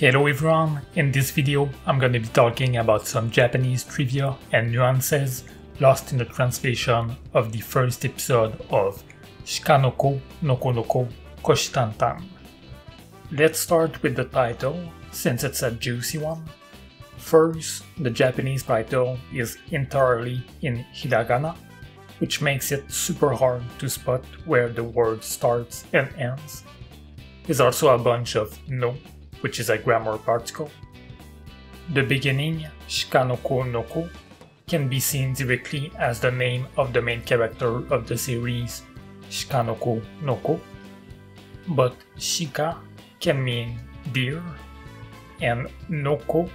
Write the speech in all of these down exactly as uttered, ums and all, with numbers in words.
Hello everyone, in this video I'm gonna be talking about some Japanese trivia and nuances lost in the translation of the first episode of Shikanoko Nokonoko Koshitantan. Let's start with the title, since it's a juicy one. First, the Japanese title is entirely in hiragana, which makes it super hard to spot where the word starts and ends. There's also a bunch of no, which is a grammar particle. The beginning, Shikanoko Noko, can be seen directly as the name of the main character of the series, Shikanoko Noko, but Shika can mean deer, and Noko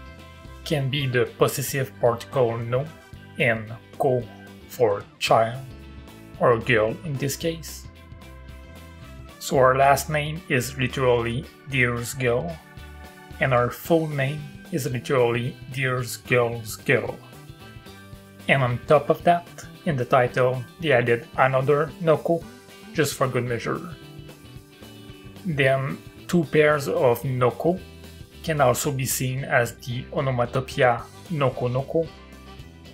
can be the possessive particle no and ko for child, or girl in this case. So our last name is literally deer's girl, and our full name is literally deer's girl's girl. And on top of that, in the title, they added another noko, just for good measure. Then two pairs of noko can also be seen as the onomatopoeia noko noko,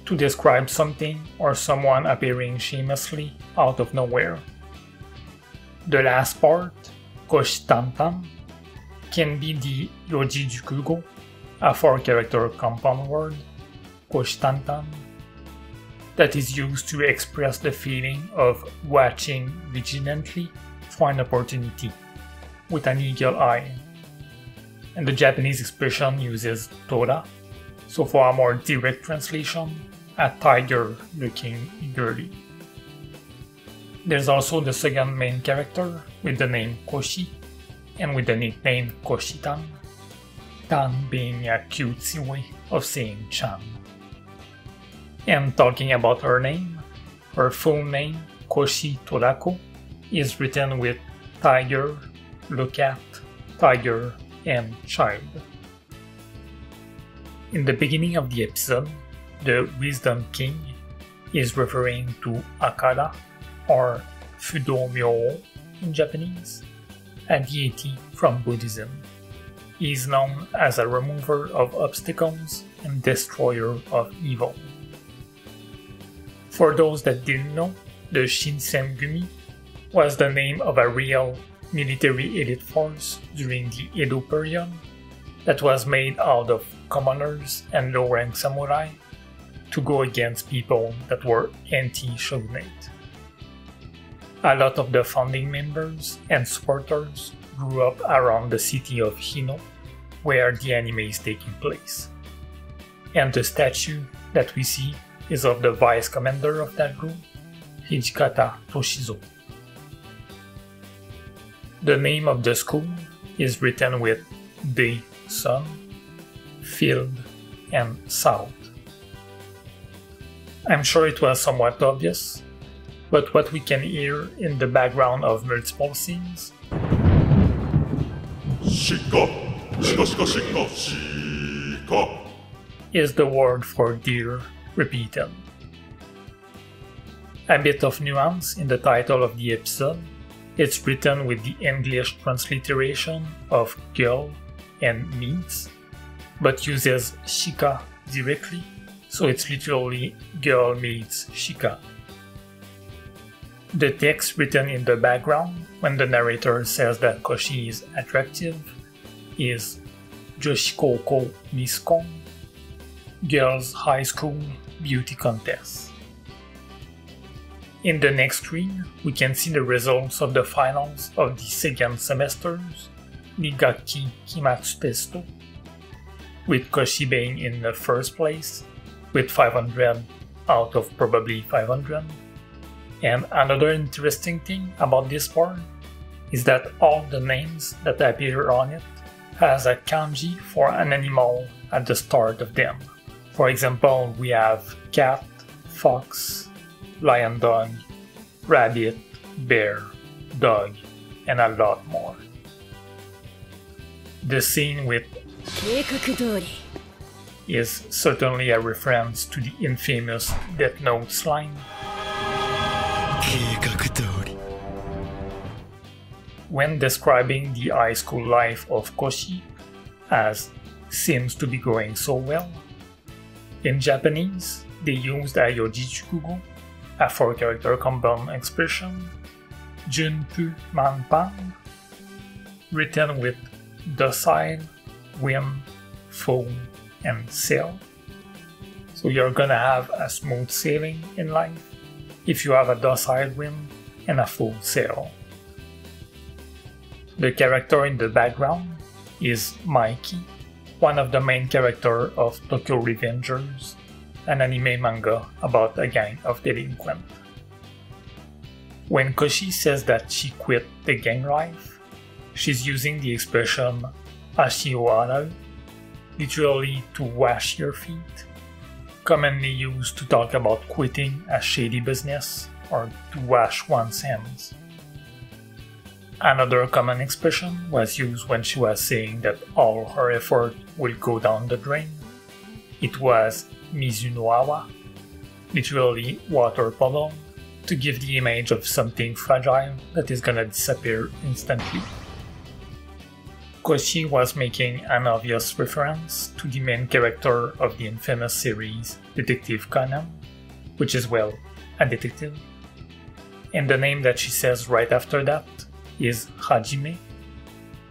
to describe something or someone appearing shamelessly out of nowhere. The last part, Koshitantan, can be the Yojijukugo, a four-character compound word, Koshitantan, that is used to express the feeling of watching vigilantly for an opportunity, with an eagle eye. And the Japanese expression uses tora, so for a more direct translation, a tiger looking eagerly. There's also the second main character with the name Koshi, and with the nickname Koshi-tan, tan being a cutesy way of saying chan. And talking about her name, her full name, Koshi Torako, is written with tiger, look at, tiger, and child. In the beginning of the episode, the Wisdom King is referring to Akara, or Fudomyo in Japanese, a deity from Buddhism. He is known as a remover of obstacles and destroyer of evil. For those that didn't know, the Shinsengumi was the name of a real military elite force during the Edo period that was made out of commoners and low-rank samurai to go against people that were anti-shogunate. A lot of the founding members and supporters grew up around the city of Hino, where the anime is taking place. And the statue that we see is of the vice commander of that group, Hijikata Toshizo. The name of the school is written with day, sun, field, and south. I'm sure it was somewhat obvious, but what we can hear in the background of multiple scenes is the word for deer repeated. A bit of nuance in the title of the episode, it's written with the English transliteration of girl and means, but uses shika directly, so it's literally girl meets shika. The text written in the background when the narrator says that Koshi is attractive is Joshikoko Miskon, Girls High School Beauty Contest. In the next screen, we can see the results of the finals of the second semester's Nigaki Kimatsu Testo, with Koshi being in the first place with five hundred out of probably five hundred. And another interesting thing about this part is that all the names that appear on it has a kanji for an animal at the start of them. For example, we have cat, fox, lion dog, rabbit, bear, dog, and a lot more. The scene with is certainly a reference to the infamous Death Note slime. When describing the high school life of Koshi, as seems to be going so well. In Japanese, they used Ayojichiku, a four-character kanban expression, Junpu manpan, written with docile, win, phone, and sail. So you're gonna have a smooth sailing in life if you have a docile wind and a full sail. The character in the background is Maeki, one of the main characters of Tokyo Revengers, an anime manga about a gang of delinquents. When Koshi says that she quit the gang life, she's using the expression Ashiro Arau, literally to wash your feet, commonly used to talk about quitting a shady business or to wash one's hands. Another common expression was used when she was saying that all her effort will go down the drain. It was Mizu no Awa, literally water puddle, to give the image of something fragile that is gonna disappear instantly. Koshi was making an obvious reference to the main character of the infamous series Detective Conan, which is, well, a detective. And the name that she says right after that is Hajime.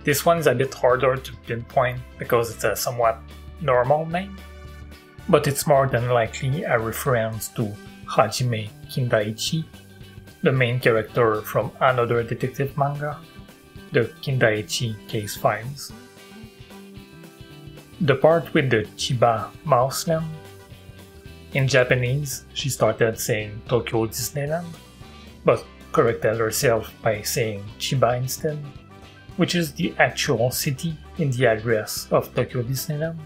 This one's a bit harder to pinpoint because it's a somewhat normal name, but it's more than likely a reference to Hajime Kindaichi, the main character from another detective manga, the Kindaichi case files. The part with the Chiba Mouseland, in Japanese she started saying Tokyo Disneyland, but corrected herself by saying Chiba instead, which is the actual city in the address of Tokyo Disneyland.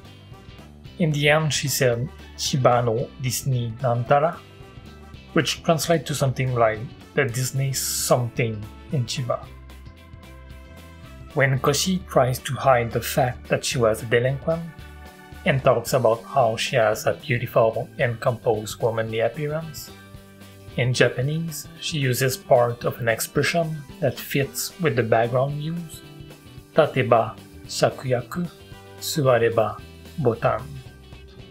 In the end she said Chiba no Disney Nantara, which translates to something like the Disney something in Chiba. When Koshi tries to hide the fact that she was a delinquent and talks about how she has a beautiful and composed womanly appearance, in Japanese, she uses part of an expression that fits with the background used, Tateba Sakuyaku Suwareba Botan.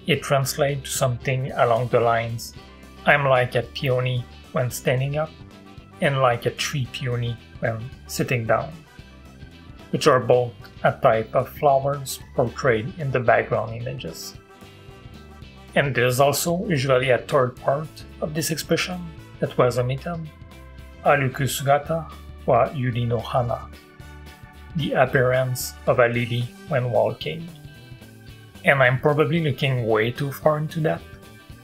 It translates to something along the lines, I'm like a peony when standing up, and like a tree peony when sitting down, which are both a type of flowers portrayed in the background images. And there's also usually a third part of this expression that was omitted, Aruku sugata wa yuri no hana, the appearance of a lily when walking. And I'm probably looking way too far into that,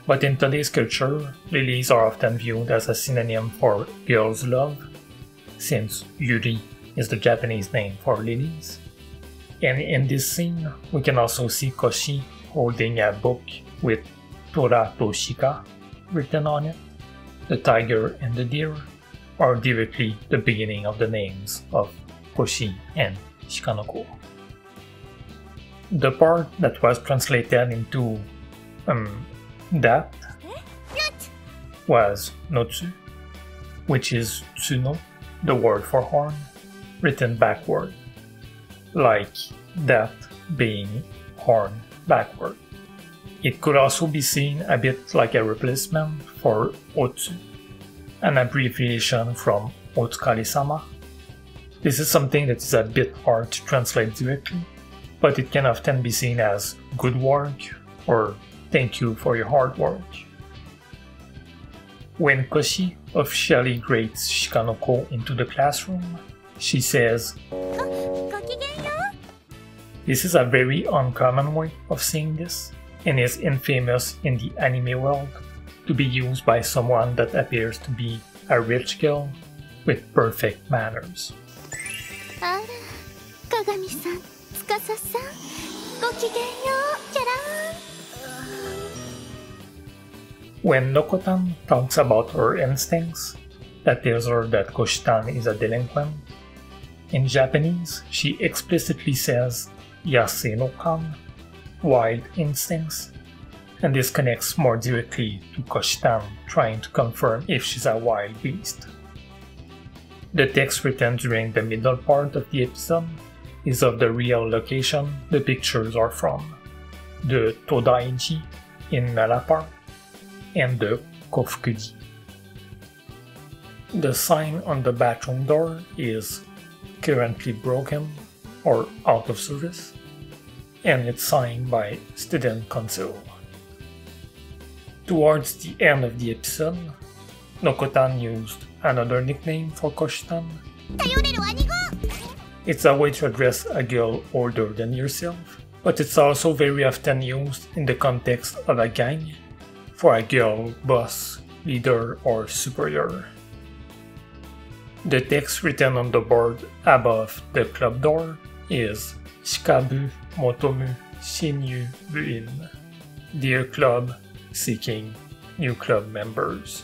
but in today's culture, lilies are often viewed as a synonym for girl's love, since yuri is the Japanese name for lilies. And in this scene, we can also see Koshi holding a book with Tora to Shika written on it, the tiger and the deer, are directly the beginning of the names of Koshi and Shikanoko. The part that was translated into um, that was Notsu, which is Tsuno, the word for horn, written backward, like that being horn backward. It could also be seen a bit like a replacement for Otsu, an abbreviation from Otsukaresama. This is something that is a bit hard to translate directly, but it can often be seen as good work or thank you for your hard work. When Koshi officially grades Shikanoko into the classroom, she says, this is a very uncommon way of saying this, and is infamous in the anime world to be used by someone that appears to be a rich girl with perfect manners. When Nokotan talks about her instincts, that tells her that Koshitan is a delinquent, in Japanese, she explicitly says Yase no Kan, wild instincts, and this connects more directly to Koshitan trying to confirm if she's a wild beast. The text written during the middle part of the episode is of the real location the pictures are from, the Todai-ji in Nalapar and the Kofukuji. The sign on the bathroom door is currently broken or out of service, and it's signed by Student Council. Towards the end of the episode, Nokotan used another nickname for Koshitan. It's a way to address a girl older than yourself, but it's also very often used in the context of a gang, for a girl boss, leader or superior. The text written on the board above the club door is Shikabu Motomu Shinyu Buin, Dear Club, seeking new club members.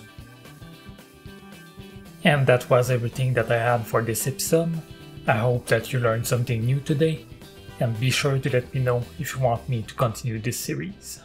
And that was everything that I had for this episode. I hope that you learned something new today, and be sure to let me know if you want me to continue this series.